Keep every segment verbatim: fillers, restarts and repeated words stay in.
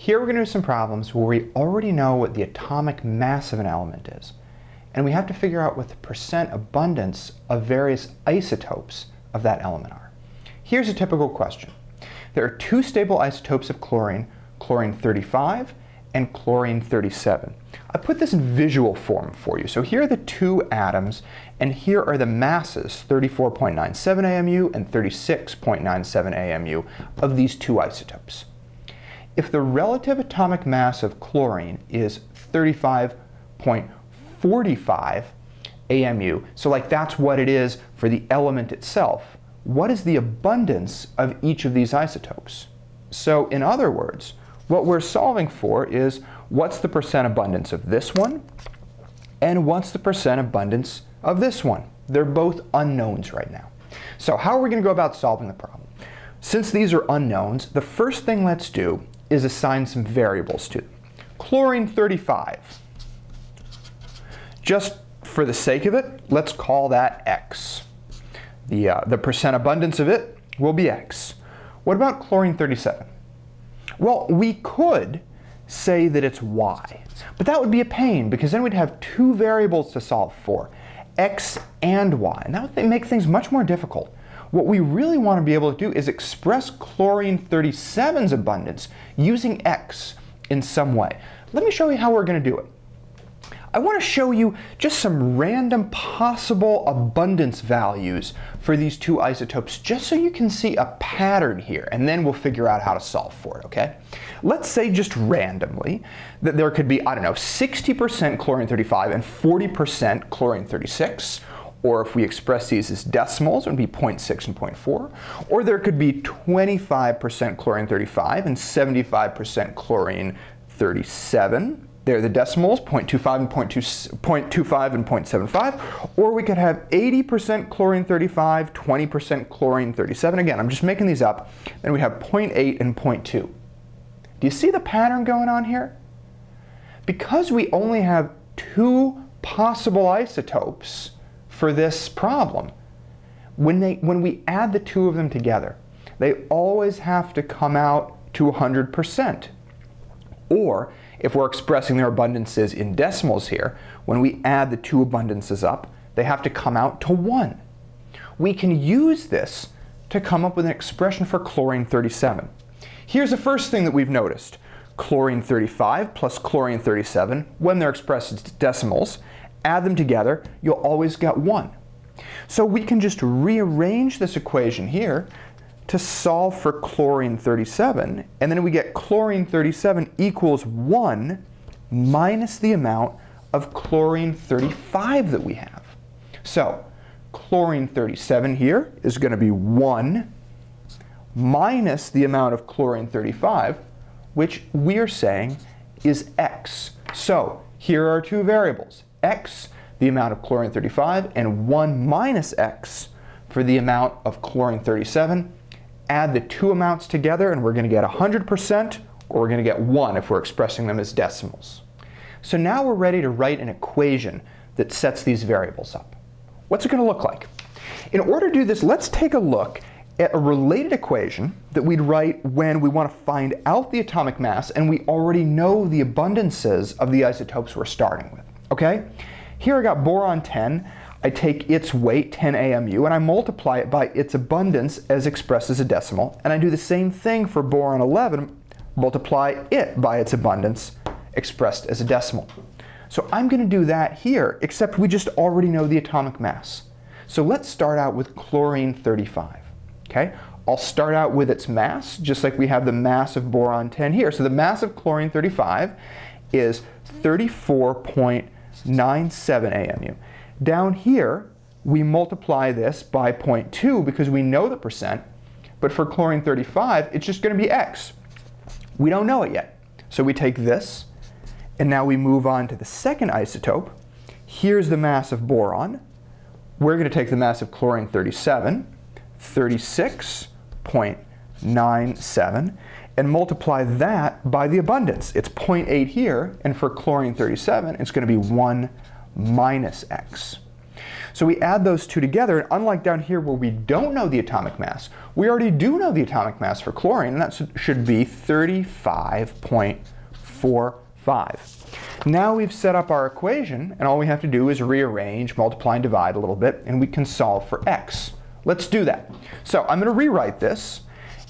Here we're going to do some problems where we already know what the atomic mass of an element is, and we have to figure out what the percent abundance of various isotopes of that element are. Here's a typical question. There are two stable isotopes of chlorine, chlorine thirty-five and chlorine thirty-seven. I put this in visual form for you. So here are the two atoms, and here are the masses, thirty-four point nine seven A M U and thirty-six point nine seven A M U, of these two isotopes. If the relative atomic mass of chlorine is thirty-five point four five A M U, so like that's what it is for the element itself, what is the abundance of each of these isotopes? So in other words, what we're solving for is what's the percent abundance of this one, and what's the percent abundance of this one? They're both unknowns right now. So how are we going to go about solving the problem? Since these are unknowns, the first thing let's do is assign some variables to them. Chlorine thirty-five. Just for the sake of it, let's call that X. The, uh, the percent abundance of it will be X. What about chlorine thirty-seven? Well, we could say that it's Y, but that would be a pain because then we'd have two variables to solve for, X and Y, and that would make things much more difficult. What we really want to be able to do is express chlorine thirty-seven's abundance using X in some way. Let me show you how we're going to do it. I want to show you just some random possible abundance values for these two isotopes just so you can see a pattern here, and then we'll figure out how to solve for it, okay? Let's say just randomly that there could be, I don't know, sixty percent chlorine thirty-five and forty percent chlorine thirty-six, or if we express these as decimals, it would be zero point six and zero point four, or there could be twenty-five percent chlorine thirty-five and seventy-five percent chlorine thirty-seven. They're the decimals, zero point two five and zero point seven five, or we could have eighty percent chlorine thirty-five, twenty percent chlorine thirty-seven. Again, I'm just making these up. Then we have zero point eight and zero point two. Do you see the pattern going on here? Because we only have two possible isotopes for this problem, when, they, when we add the two of them together, they always have to come out to one hundred percent. Or, if we're expressing their abundances in decimals here, when we add the two abundances up, they have to come out to one. We can use this to come up with an expression for chlorine thirty-seven. Here's the first thing that we've noticed. Chlorine thirty-five plus chlorine thirty-seven, when they're expressed as decimals, add them together, you'll always get one. So we can just rearrange this equation here to solve for chlorine thirty-seven, and then we get chlorine thirty-seven equals one minus the amount of chlorine thirty-five that we have. So chlorine thirty-seven here is going to be one minus the amount of chlorine thirty-five, which we are saying is X. So here are two variables, X, the amount of chlorine thirty-five, and one minus X for the amount of chlorine thirty-seven. Add the two amounts together and we're going to get one hundred percent, or we're going to get one if we're expressing them as decimals. So now we're ready to write an equation that sets these variables up. What's it going to look like? In order to do this, let's take a look at a related equation that we'd write when we want to find out the atomic mass and we already know the abundances of the isotopes we're starting with, okay? Here I got boron ten. I take its weight, ten A M U, and I multiply it by its abundance as expressed as a decimal, and I do the same thing for boron eleven, multiply it by its abundance expressed as a decimal. So I'm going to do that here, except we just already know the atomic mass. So let's start out with chlorine thirty-five, okay? I'll start out with its mass, just like we have the mass of boron ten here. So the mass of chlorine thirty-five is thirty-four point nine seven A M U. Down here, we multiply this by zero point two because we know the percent, but for chlorine thirty-five, it's just going to be X. We don't know it yet. So we take this, and now we move on to the second isotope. Here's the mass of boron. We're going to take the mass of chlorine thirty-seven, thirty-six point nine seven, and multiply that by the abundance. It's zero point eight here, and for chlorine thirty-seven, it's going to be one minus X. So we add those two together, and unlike down here where we don't know the atomic mass, we already do know the atomic mass for chlorine, and that should be thirty-five point four five. Now we've set up our equation, and all we have to do is rearrange, multiply, and divide a little bit, and we can solve for x. Let's do that. So I'm going to rewrite this,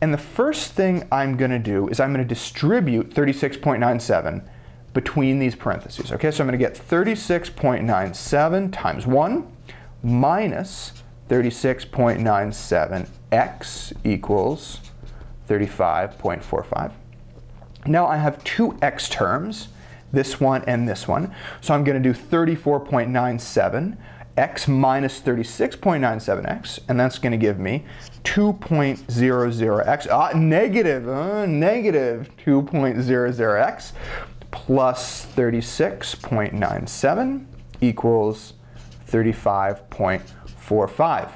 and the first thing I'm going to do is I'm going to distribute thirty-six point nine seven between these parentheses. Okay, so I'm going to get thirty-six point nine seven times one minus thirty-six point nine seven x equals thirty-five point four five. Now I have two x terms, this one and this one, so I'm going to do thirty-four point nine seven x minus thirty-six point nine seven x, and that's going to give me two point zero zero x, ah, negative, uh, negative two point zero zero x, plus thirty-six point nine seven equals thirty-five point four five.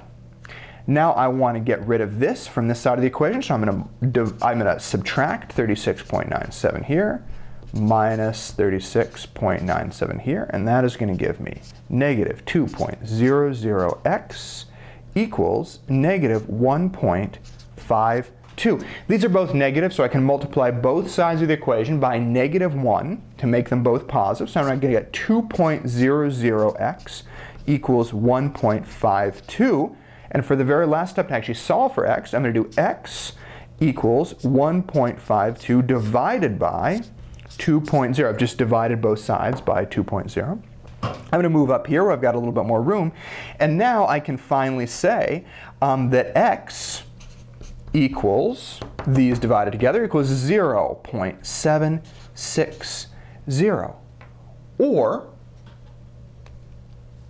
Now I want to get rid of this from this side of the equation, so I'm going to I'm going to subtract thirty-six point nine seven here minus thirty-six point nine seven here, and that is going to give me negative two point zero zero x equals negative one point five. two. These are both negative, so I can multiply both sides of the equation by negative one to make them both positive. So I'm going to get two point zero zero x equals one point five two. And for the very last step to actually solve for x, I'm going to do x equals one point five two divided by two point zero. I've just divided both sides by two point zero. I'm going to move up here where I've got a little bit more room. And now I can finally say um, that x equals, these divided together, equals zero point seven six zero, or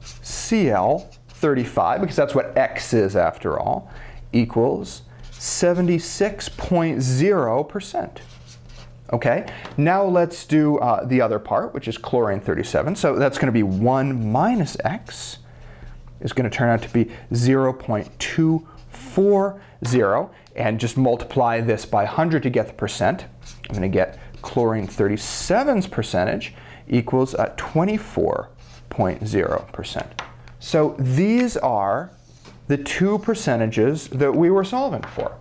C L thirty-five, because that's what x is after all, equals seventy-six point zero percent. Okay, now let's do uh, the other part, which is chlorine thirty-seven, so that's going to be one minus x is going to turn out to be zero point two four zero, and just multiply this by one hundred to get the percent. I'm going to get chlorine thirty-seven's percentage equals twenty-four point zero percent. So these are the two percentages that we were solving for.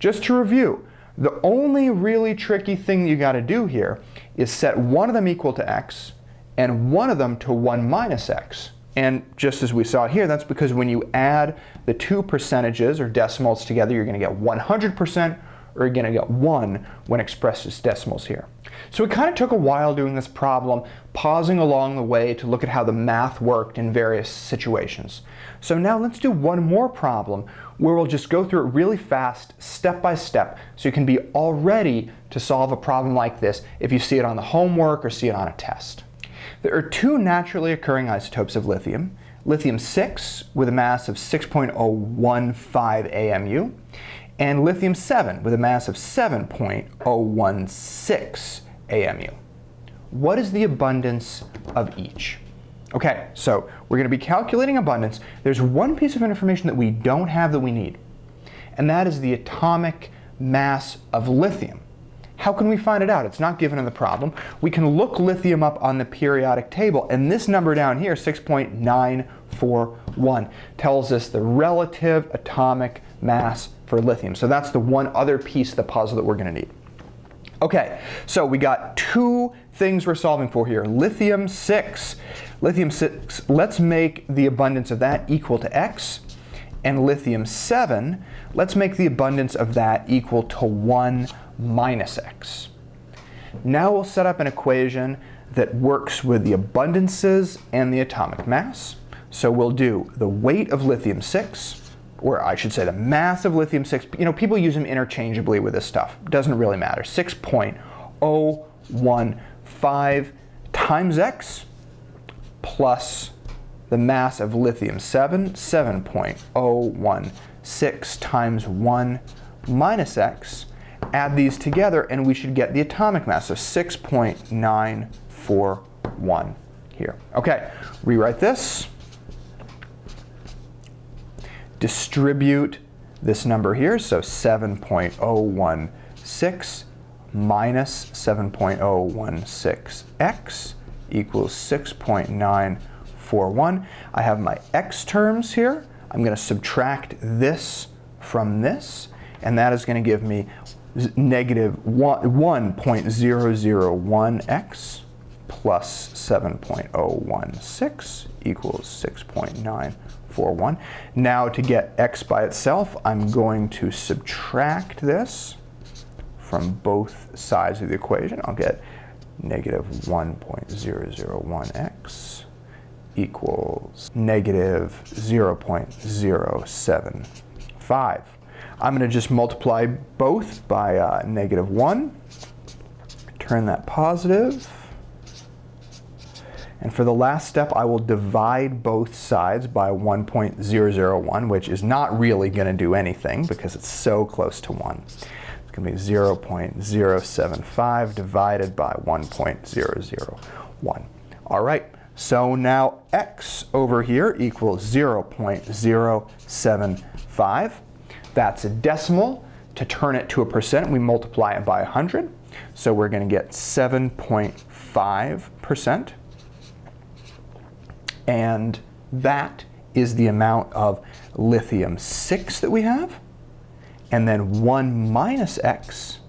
Just to review, the only really tricky thing you got to do here is set one of them equal to x and one of them to one minus x. And just as we saw here, that's because when you add the two percentages or decimals together, you're going to get one hundred percent, or you're going to get one when expressed as decimals here. So it kind of took a while doing this problem, pausing along the way to look at how the math worked in various situations. So now let's do one more problem where we'll just go through it really fast, step by step, so you can be all ready to solve a problem like this if you see it on the homework or see it on a test. There are two naturally occurring isotopes of lithium, lithium six with a mass of six point zero one five A M U, and lithium seven with a mass of seven point zero one six A M U. What is the abundance of each? Okay, so we're going to be calculating abundance. There's one piece of information that we don't have that we need, and that is the atomic mass of lithium. How can we find it out? It's not given in the problem. We can look lithium up on the periodic table, and this number down here, six point nine four one, tells us the relative atomic mass for lithium. So that's the one other piece of the puzzle that we're going to need. Okay, so we got two things we're solving for here. Lithium six. Lithium six, let's make the abundance of that equal to x. And lithium seven, let's make the abundance of that equal to one minus x. Now we'll set up an equation that works with the abundances and the atomic mass. So we'll do the weight of lithium six, or I should say the mass of lithium six. You know, people use them interchangeably with this stuff. It doesn't really matter. six point zero one five times x plus the mass of lithium seven, seven point zero one six times one minus x. Add these together, and we should get the atomic mass of six point nine four one here. Okay, rewrite this. Distribute this number here, so seven point zero one six minus seven point zero one six x equals six point nine four one four, one. I have my x terms here. I'm going to subtract this from this, and that is going to give me negative one point zero zero one x plus seven point zero one six equals six point nine four one. Now to get x by itself, I'm going to subtract this from both sides of the equation. I'll get negative one point zero zero one x equals negative zero point zero seven five. I'm going to just multiply both by uh, negative one, turn that positive, and for the last step I will divide both sides by one point zero zero one, which is not really going to do anything because it's so close to one. It's going to be zero point zero seven five divided by one point zero zero one. All right, so now x over here equals zero point zero seven five. That's a decimal. To turn it to a percent, we multiply it by one hundred. So we're going to get seven point five percent. And that is the amount of lithium six that we have. And then one minus x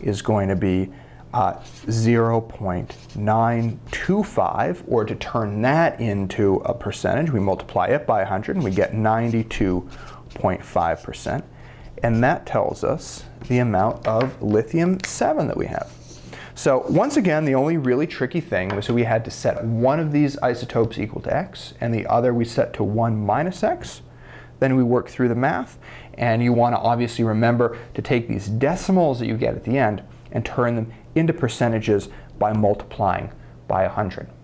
is going to be uh, zero point nine two five, or to turn that into a percentage, we multiply it by one hundred and we get ninety-two point five percent. And that tells us the amount of lithium seven that we have. So once again, the only really tricky thing was that we had to set one of these isotopes equal to x, and the other we set to one minus x. Then we work through the math, and you want to obviously remember to take these decimals that you get at the end and turn them into percentages by multiplying by one hundred.